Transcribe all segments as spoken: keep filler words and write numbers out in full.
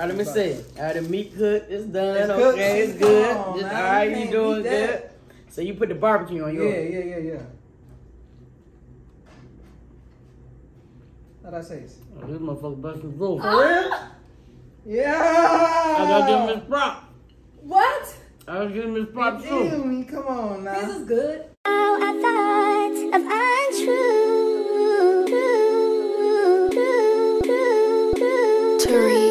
right, let me see. All right, the meat cooked. It's done. It's okay, cooked. It's good. On, Just, all right, you, you doing good. So you put the barbecue on yours. Yeah, yeah, yeah, yeah. How'd I say this? Oh, this motherfucker bust his roof. For real? Yeah! I gotta give him his prop. What? I gotta give him his prop too. Come on now. This is good. Now I thought of untrue. True, true, true, true, true.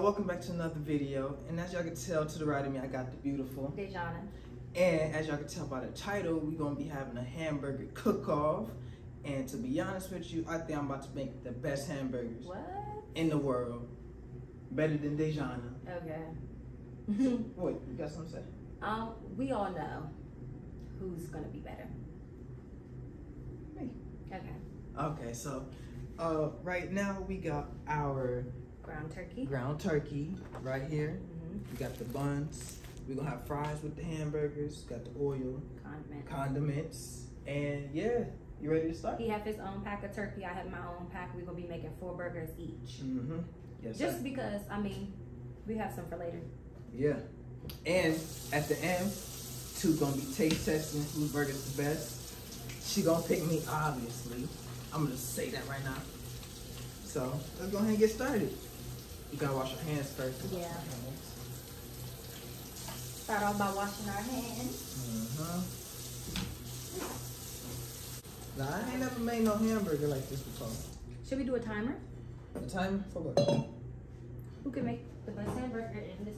Welcome back to another video, and as y'all can tell, to the right of me I got the beautiful Dejana, and as y'all can tell by the title, we're gonna be having a hamburger cook-off. And to be honest with you, I think I'm about to make the best hamburgers what? in the world, better than Dejana. Okay. What you got something to say? Um, we all know who's gonna be better. Me. Okay. Okay, so uh, right now we got our ground turkey. Ground turkey right here. Mm-hmm. We got the buns. We're gonna have fries with the hamburgers. Got the oil. Condiment. Condiments. And yeah, you ready to start? He have his own pack of turkey. I have my own pack. We're gonna be making four burgers each. Mm-hmm. Yes, Just sir. because, I mean, we have some for later. Yeah. And at the end, Toot gonna be taste testing whose burger's the best. She gonna pick me, obviously. I'm gonna say that right now. So let's go ahead and get started. You gotta wash your hands first. Yeah. Hands. Start off by washing our hands. Uh-huh. Now, I ain't never made no hamburger like this before. Should we do a timer? A timer for what? Who can make the best hamburger in this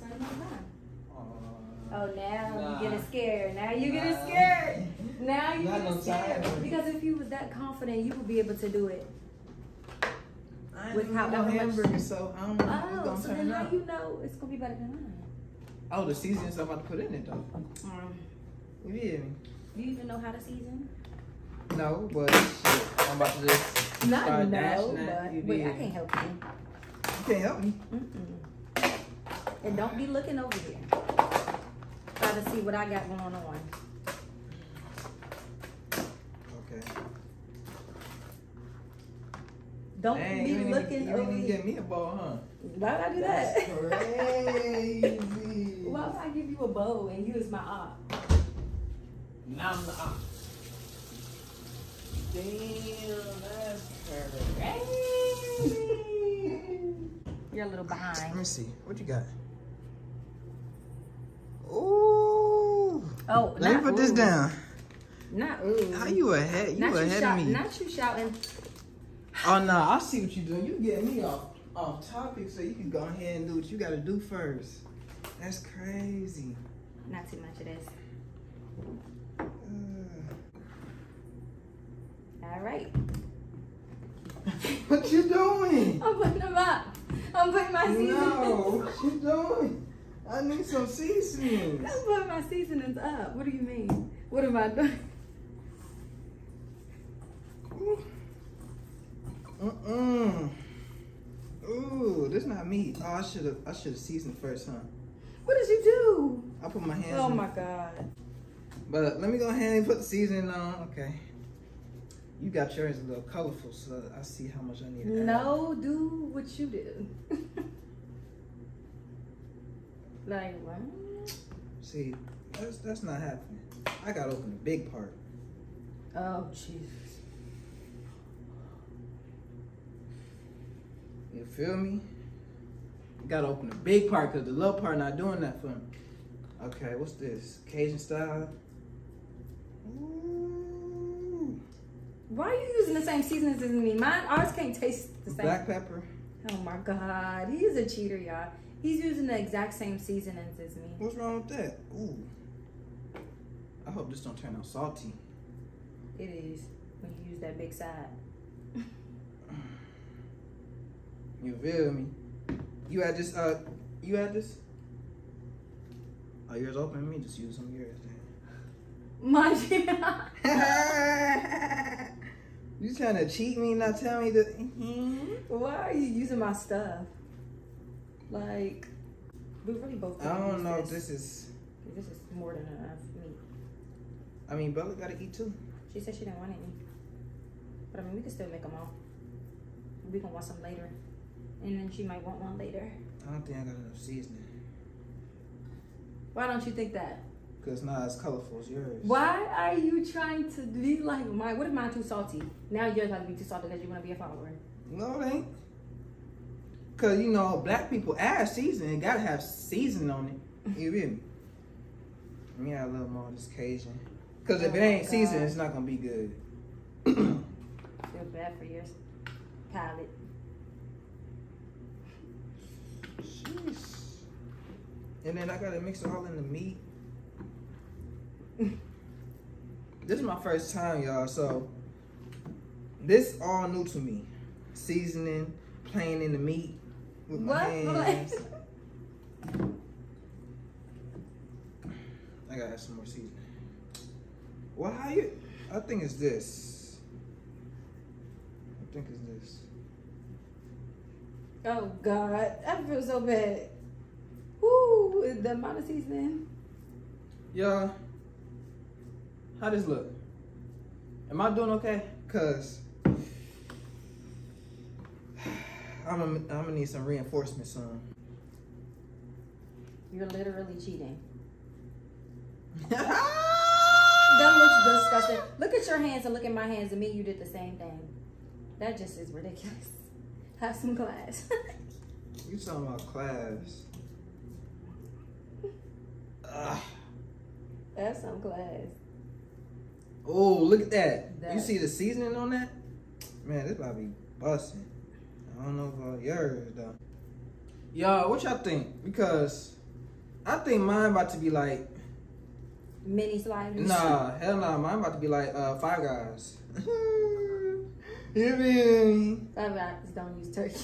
certain amount of time? Uh, oh, now nah. you get it scared. Now you nah. get it scared. Now you Not get no scared. Timer. Because if you was that confident, you would be able to do it. I with how no hamburger, so I don't know oh, it's gonna so turn out. You know it's gonna be better than mine. Oh, the seasonings I'm about to put in it though. Um, yeah. Do you even know how to season? No, but shit, I'm about to just not start no, but wait, I can't help you. You can't help me. Mm-mm. And don't be looking over here. Try to see what I got going on. Okay. Don't Dang, be you looking over. You didn't get me a bowl, huh? Why would I do That's that? Crazy. Why would I give you a bowl and you is my op? Now I'm the op. Damn, that's crazy. You're a little behind. Let me see. What you got? Ooh. Oh, let me put ooh. this down. Not ooh. How you ahead? You not ahead you of me. Not you shouting. Oh, no, I see what you're doing. You getting me off, off topic, so you can go ahead and do what you got to do first. That's crazy. Not too much of this. Uh. All right. What you doing? I'm putting them up. I'm putting my seasonings. No, what you doing? I need some seasonings. I'm putting my seasonings up. What do you mean? What am I doing? Ooh. Mm-mm. Ooh, this not me. Oh, I should have I should have seasoned first, huh? What did you do? I put my hands on. Oh my god. But let me go ahead and put the seasoning on. Okay. You got yours a little colorful, so I see how much I need to add. No, do what you do. Like what? See, that's that's not happening. I gotta open the big part. Oh jeez. You feel me? You gotta open the big part because the little part not doing that for me. Okay, what's this? Cajun style. Ooh. Why are you using the same seasonings as me? Mine, ours can't taste the same. Black pepper. Oh my God, he is a cheater, y'all. He's using the exact same seasonings as me. What's wrong with that? Ooh. I hope this don't turn out salty. It is when you use that big side. You feel me? You had this, uh, you had this? Oh, yours open? Let me just use some of yours then. My You trying to cheat me, not tell me that? Mm-hmm. Why are you using my stuff? Like, We really both. I don't know if this is. This is more than enough meat. I mean, Bella got to eat too. She said she didn't want any. But I mean, we can still make them all. We can want some later. And then she might want one later. I don't think I got enough seasoning. Why don't you think that? Because it's not as colorful as yours. Why are you trying to be like mine? What if mine too salty? Now yours got to be too salty because you want to be a follower. No, it ain't. Because, you know, black people add seasoning. Got to have seasoning on it. You feel me? Yeah, I love more of this Cajun. Because if oh it ain't seasoned, it's not going to be good. Feel bad for your palate. Jeez. And then I got to mix it all in the meat. This is my first time, y'all. So, this all new to me. Seasoning, playing in the meat with my what? hands. I gotta have some more seasoning. Well, how you? I think it's this. I think it's this. Oh God, I feel so bad. Ooh, the amount of seasoning. Y'all, how does look? Am I doing okay? Cause I'm gonna, I'm gonna need some reinforcement soon. You're literally cheating. That looks disgusting. Look at your hands and look at my hands, and me, you did the same thing. That just is ridiculous. Have some class. You talking about class? Ugh. Have some class. Oh, look at that. That's... You see the seasoning on that? Man, this about to be busting. I don't know about yours though. Y'all, what y'all think? Because I think mine about to be like mini sliders. Nah, hell nah. Mine about to be like uh, Five Guys. You feel me? Five Guys don't use turkey.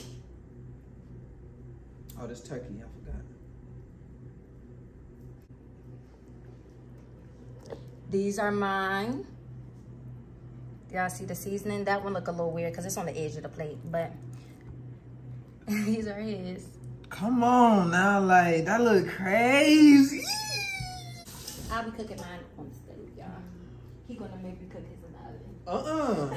Oh, this turkey. I forgot. These are mine. Y'all see the seasoning? That one look a little weird because it's on the edge of the plate, but these are his. Come on now, like that look crazy. I'll be cooking mine on the stove, y'all. He gonna make me cook his in the oven. Uh-uh.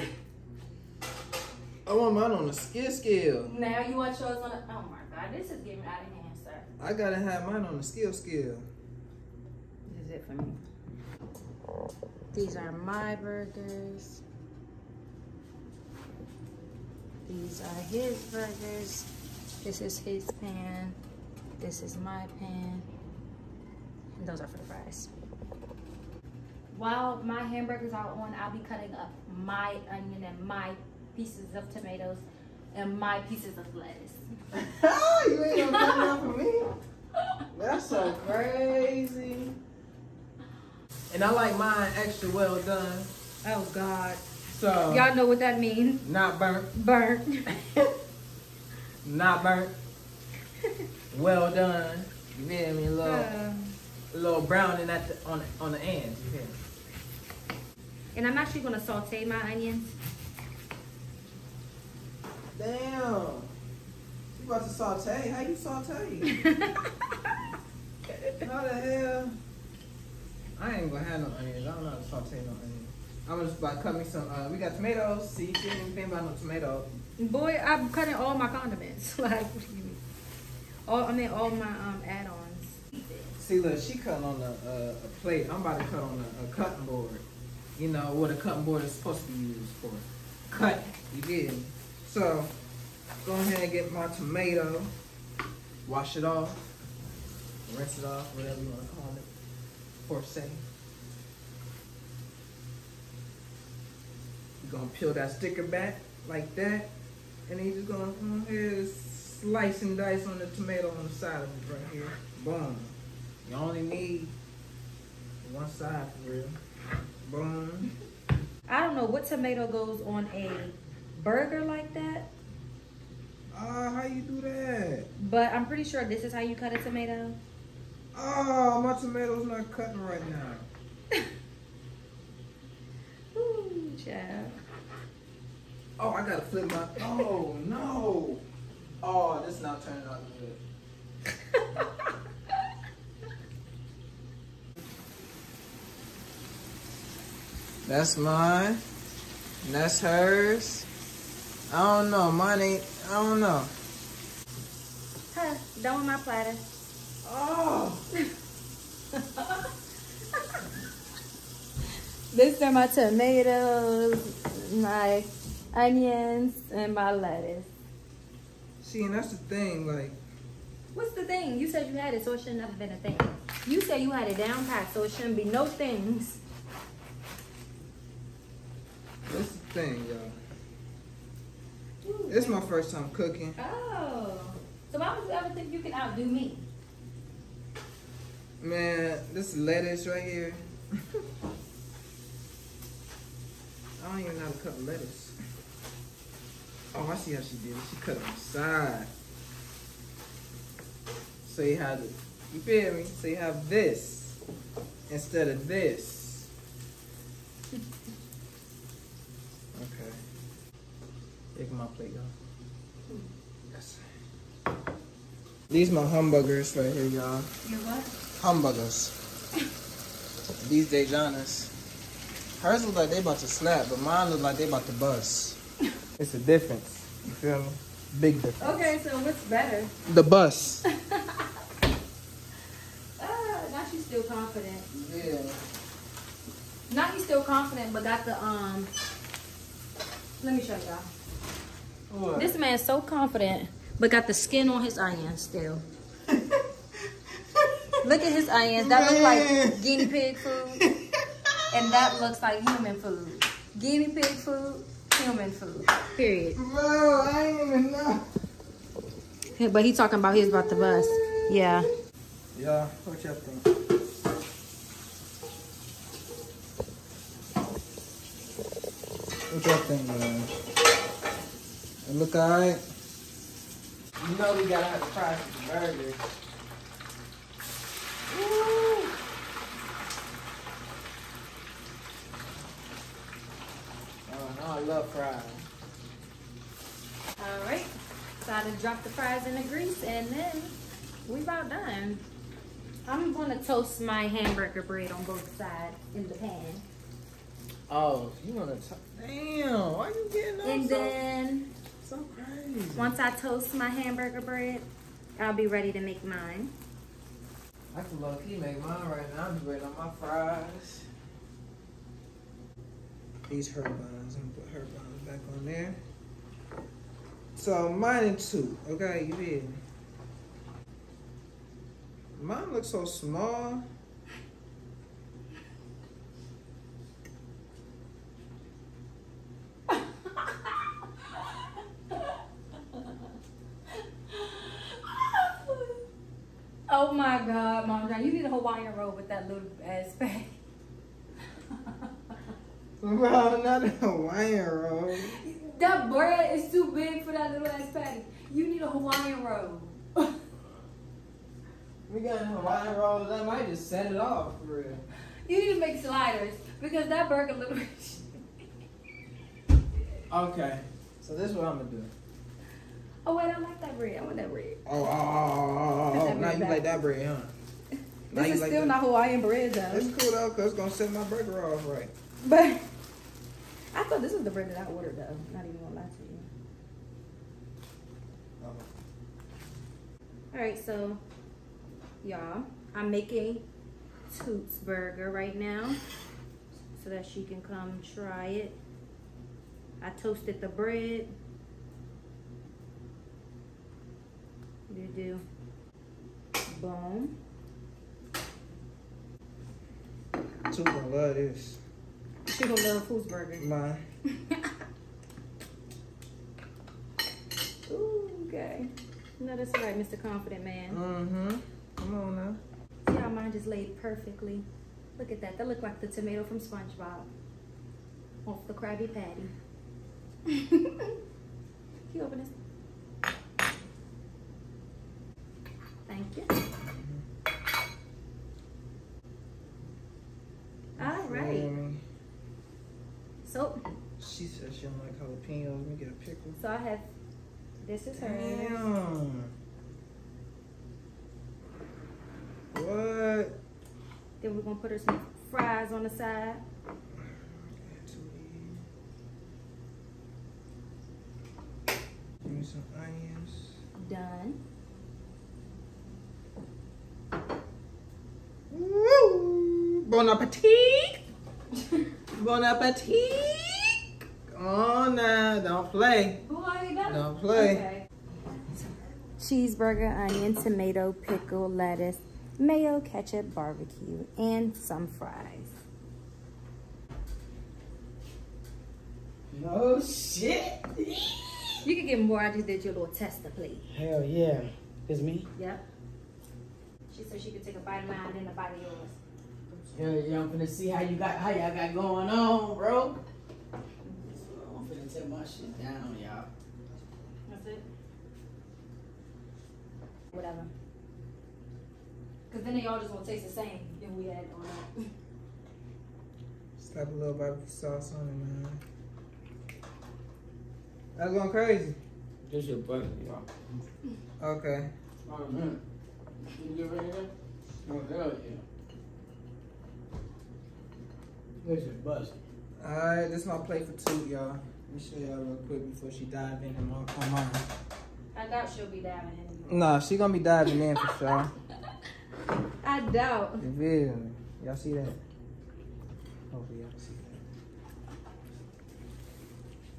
I want mine on the skid scale. Now you want yours on the, oh my God, this is getting out of hand, sir. I gotta have mine on the skill scale. This is it for me. These are my burgers. These are his burgers. This is his pan. This is my pan. And those are for the fries. While my hamburgers are on, I'll be cutting up my onion and my pieces of tomatoes and my pieces of lettuce. Oh, you ain't gonna cut that for me? That's so crazy. And I like mine extra well done. Oh God. So y'all know what that means. Not burnt. Burnt. Not burnt. Well done. You feel me? A little, uh, a little browning at the, on the, on the ends. You feel me? And I'm actually gonna saute my onions. Damn. You about to saute? How you saute? How the hell? I ain't gonna have no onions. I don't know how to saute no onions. I'm just about to cut me some, uh, we got tomatoes. See, you didn't even think about no tomatoes. Boy, I'm cutting all my condiments. Like, what do you mean? All, I mean, all my um, add-ons. See, look, she cutting on a, a, a plate. I'm about to cut on a, a cutting board. You know, what a cutting board is supposed to be used for. Cut, you get it. So, go ahead and get my tomato. Wash it off. Rinse it off, whatever you want to call it. Or say. You're gonna peel that sticker back like that, and then you're just gonna come here and slice and dice on the tomato on the side of it right here. Boom. You only need one side for real. Boom. I don't know what tomato goes on a burger like that. Ah, uh, how you do that? But I'm pretty sure this is how you cut a tomato. Oh, my tomato's not cutting right now. Ooh, child. Oh, I gotta flip my, oh no. Oh, this is not turning out good. That's mine. And that's hers. I don't know. Mine ain't. I don't know. Huh? Don't want my platter. Oh. These are my tomatoes, my onions, and my lettuce. See, and that's the thing, like. What's the thing? You said you had it, so it shouldn't have been a thing. You said you had it down pat, so it shouldn't be no things. That's the thing, y'all. It's my first time cooking. Oh. So why would you ever think you can outdo me? Man, this lettuce right here. I don't even know how to cut lettuce. Oh, I see how she did it. She cut it on the side. So you have it. You feel me? So you have this instead of this. Okay. Take my plate, y'all. Yes. These my hamburgers right here, y'all. Your what? Hamburgers. These Dejanas. Hers look like they about to snap, but mine look like they about to bust. It's a difference. You feel me? Big difference. Okay, so what's better? The bus. Still confident. Yeah. Now he's still confident, but got the um. Let me show y'all. This man's so confident, but got the skin on his onions still. Look at his onions. That looks like guinea pig food, and that looks like human food. Guinea pig food, human food. Period. Bro, I ain't even know. But he talking about he's about to bust. Yeah. Yeah. What y'all think? What y'all think, man? It look alright? You know we gotta have to try some burgers. Woo! Oh, no, I love fries. Alright, so I done dropped the fries in the grease and then we about done. I'm gonna toast my hamburger bread on both sides in the pan. Oh, you want to... Damn, why you getting up? And then... So crazy. Once I toast my hamburger bread, I'll be ready to make mine. I can low-key make mine right now. I'm just waiting on my fries. These herb buns. I'm going to put herb buns back on there. So, mine and two. Okay, you hear me? Mine looks so small. Oh my God, Mom John, you need a Hawaiian roll with that little ass bag. Bro, not a Hawaiian roll. That bread is too big for that little ass patty. You need a Hawaiian roll. We got a Hawaiian roll. That might just set it off for real. You need to make sliders because that burger looks. Okay, so this is what I'm gonna do. Oh wait, I like that bread. I want that bread. Oh, oh, oh, oh, oh. Now you like that bread, huh? This is still not Hawaiian bread, though. It's cool, though, because it's going to set my burger off right. But I thought this was the bread that I ordered, though. Not even going to lie to you. Oh. All right, so, y'all, I'm making Toot's burger right now so that she can come try it. I toasted the bread. You do boom. She's gonna love this. She gonna love Food's burger. Mine. Ooh, okay. No, that's right, Mister Confident Man. Mm-hmm. Come on now. See how mine just laid perfectly. Look at that. That look like the tomato from SpongeBob. Off the Krabby Patty. Can you open this? Thank you. Mm-hmm. All right. Um, so. She said she don't like jalapenos. Let me get a pickle. So I have, this is hers. Damn. What? Then we're going to put her some fries on the side. some onions. Done. Woo! Bon appetit! Bon appetit! Oh no, don't play. Don't play. Okay. Cheeseburger, onion, tomato, pickle, lettuce, mayo, ketchup, barbecue, and some fries. No shit. You can get more. I just did your little tester plate. Hell yeah. It's me? Yep. She said she could take a bite of mine and then a bite of yours. Hell yeah, I'm finna see how you got, how y'all got going on, bro. I'm finna take my shit down, y'all. That's it? Whatever. Because then they all just gonna taste the same if we had on that. Slap a little barbecue sauce on it, man. That's going crazy. Just your butt, y'all. Okay. Oh, man. You good right here? Oh, hell yeah. This is busted. Alright, this is my plate for two, y'all. Let me show y'all real quick before she dive in and mark on mine. I doubt she'll be diving in. Nah, she gonna be diving in for sure. I doubt. You feel me? Y'all see that? Hopefully y'all see that.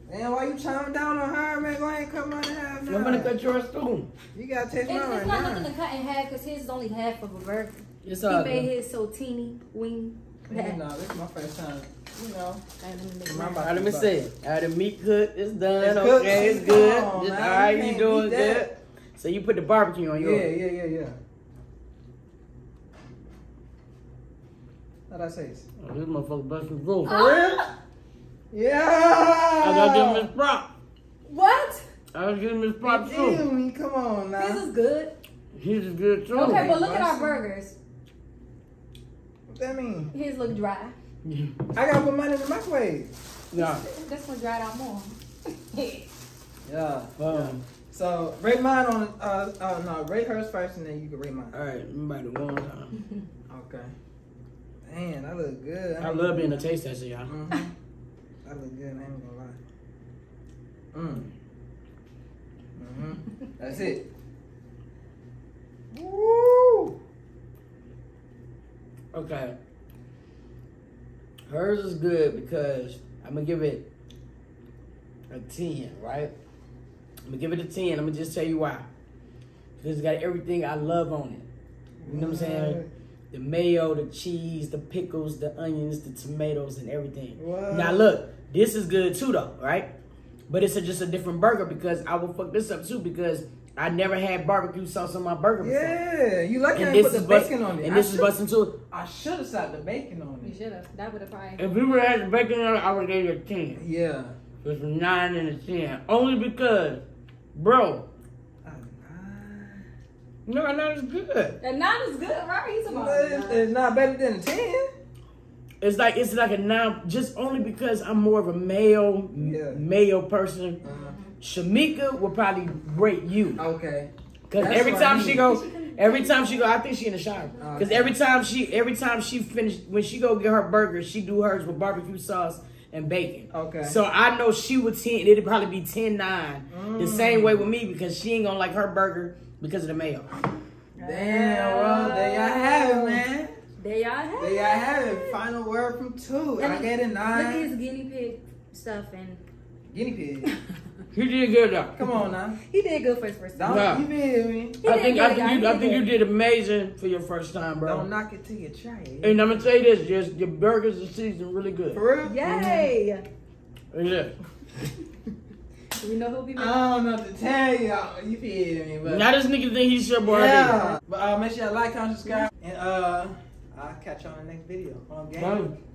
Man, why you chiming down on her, man? Go ahead and cut mine in half now. I'm gonna cut yours too. You gotta taste mine. It's, it's not nothing to cut in half because his is only half of a burger. It's all good. He made his so teeny, wing. Man, no, this is my first time. You know. All right, let me say it. All right, the meat cooked. It's done. It's okay, it's good. All right, you doing good. So you put the barbecue on yours. Yeah, yeah, yeah, yeah. How'd I say this? Oh, this motherfucker bust his roof. For real? Yeah! I gotta give him his prop. What? I gotta give him his prop too. Damn, come on now. This is good. His is good too. Okay, but look at our burgers. What that mean? His look dry. I gotta put mine in the microwave. Yeah. This one dried out more. Yeah. Um, so rate mine on. Uh, uh, no, rate hers first, and then you can rate mine. All right, I'm about to one time. Okay. Man, I look good. I, I love being a taste tester, y'all. Mm-hmm. I look good, I ain't gonna lie. Mmm. Mm-hmm. That's it. Woo! Okay. Hers is good because I'm gonna give it a ten, right? I'm gonna give it a ten. I'm gonna just tell you why. Because it's got everything I love on it. You know what I'm saying? The mayo, the cheese, the pickles, the onions, the tomatoes, and everything. Wow. Now look, this is good too though, right? But it's a, just a different burger because I will fuck this up too because I never had barbecue sauce on my burger before. Yeah, you lucky I put the bacon on it. And this is busting too. I should have slapped the bacon on it. You should have. That would have probably. If we would have had the bacon on it, I would have gave it a ten. Yeah. So it's a nine and a ten. Only because, bro. No, a nine is good. A nine is good, right? He's about but it's, it's not better than a ten. It's like it's like a nine, just only because I'm more of a male yeah. male person. Uh-huh. Shamika will probably rate you. Okay. Because every time she go, every time she go, I think she in the shower. Because okay. every time she, every time she finish, when she go get her burger, she do hers with barbecue sauce and bacon. Okay. So I know she would ten. It'd probably be ten nine. Mm. The same way with me because she ain't gonna like her burger. Because of the mayo. Damn, bro. There y'all have it, man. There y'all have it. There y'all have it. Final word from two. I get a nine. Look at his guinea pig stuff and... Guinea pig? He did good, though. Come on, now. He did good for his first time. Nah. You feel me? I think, I think, you, I think you did amazing for your first time, bro. Don't knock it till you try it. And I'm going to tell you this. Just your burgers and season really good. For real? Yay. Mm-hmm. Yeah. We know who be making. I don't know what to tell y'all. You feel me? But now this nigga think he's your boy. Yeah. But uh, make sure you like, comment, subscribe, and uh, I'll catch y'all in the next video. On game. Bye.